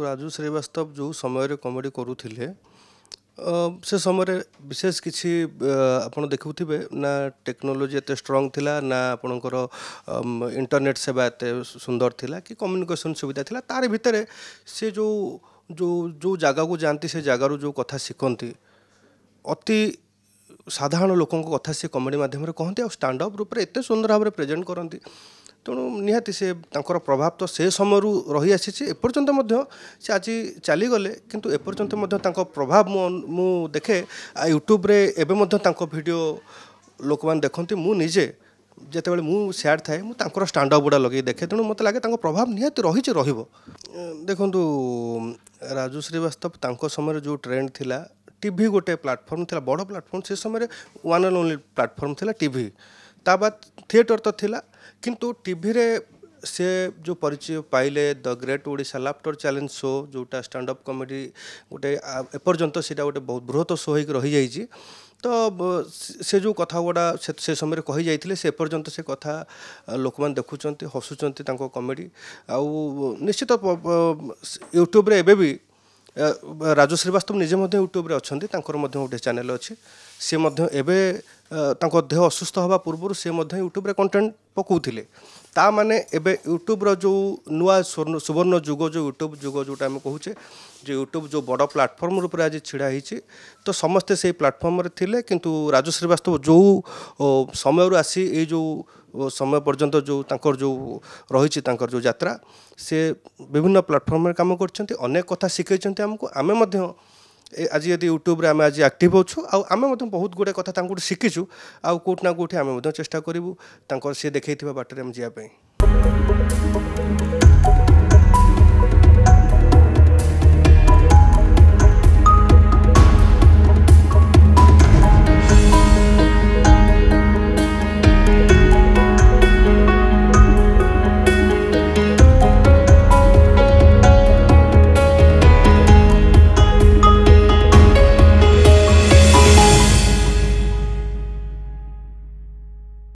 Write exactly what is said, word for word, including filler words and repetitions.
राजू श्रीवास्तव जो समय कमेडी करूथिले से समय विशेष किसी आपड़ देखुवे ना टेक्नोलोजी एत स्ट्रंग थिला ना आपणकर इंटरनेट सेवा एत सुंदर थिला कि कम्युनिकेशन सुविधा थिला तार भितर से जो जो जो जगह को जानती से जगार जो कथा शिखती अति साधारण लोक कथा से कमेडी मध्यम कहते स्टैंड अप रूप एत सुंदर भाव में प्रेजेंट करती तेणु निहाती से तांकर प्रभाव तो से समय रही आसी एपर्यंत से आज चलीगले किंतु एपर्यंत तांकर प्रभाव मु देखे यूट्यूब रे एबे तांको वीडियो लोक मैंने देखती मुझे जिते बड़े मुझ सैड थाए मुझे स्टैंड अप गुड़ा लगे देखे तेणु मत लगे प्रभाव निहाती रही रोहिबो। देखंतु राजू श्रीवास्तव तांको समय जो ट्रेंड थिला टीवी गोटे प्लेटफॉर्म थिला बड़ प्लेटफॉर्म से समय वन एंड ओनली प्लेटफॉर्म थिला टीवी ता बाद थिएटर तो थिला किंतु टीवी रे से जो परिचय पाइले the great Odisha laughter challenge show जोटा स्टैंड अप कॉमेडी गोटे एपर्यंत सीटा गोटे बहुत बृहत शो हो रही जाइए तो से जो कथा गुड़ा से समय कही जाते से एपर्यंत से कथा लोक मैंने देखुं हसुंट कमेडी आउ निश्चित यूट्यूब एबे भी राजू श्रीवास्तव निजे यूट्यूब रे अच्छे गोटे चैनल अच्छी सी देह असुस्थ हवा पूर्व से यूट्यूब रे कंटेंट पकाउथिले ता माने एबे यूट्यूब रो जो नुआ सुवर्ण जुग जो यूट्यूब जुग जोटा आम कहूचे जो यूट्यूब जो बड़ प्लेटफॉर्म रूप आज छिड़ा होती तो समस्ते से प्लेटफॉर्म रे थिले किंतु राजू श्रीवास्तव जो समय आसी ये जो समय पर्यंत जो तांकर जो रही तांकर जो यात्रा से विभिन्न प्लेटफॉर्म रे काम करछन्ती अनेक कथा शिखैछन्ती हमको आमे मध्य आज यदि यूट्यूब आम आज एक्टिव अच्छू आम बहुत गुड़े कथा तांको शिखीचु आउ कोठना कोठी आम चेष्टा करूँ सी देखा बाटर जावाई।